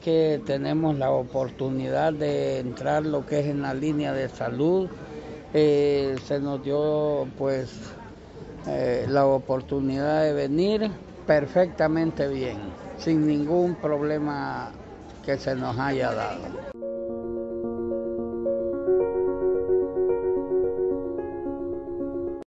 Que tenemos la oportunidad de entrar lo que es en la línea de salud, se nos dio pues la oportunidad de venir perfectamente bien, sin ningún problema que se nos haya dado.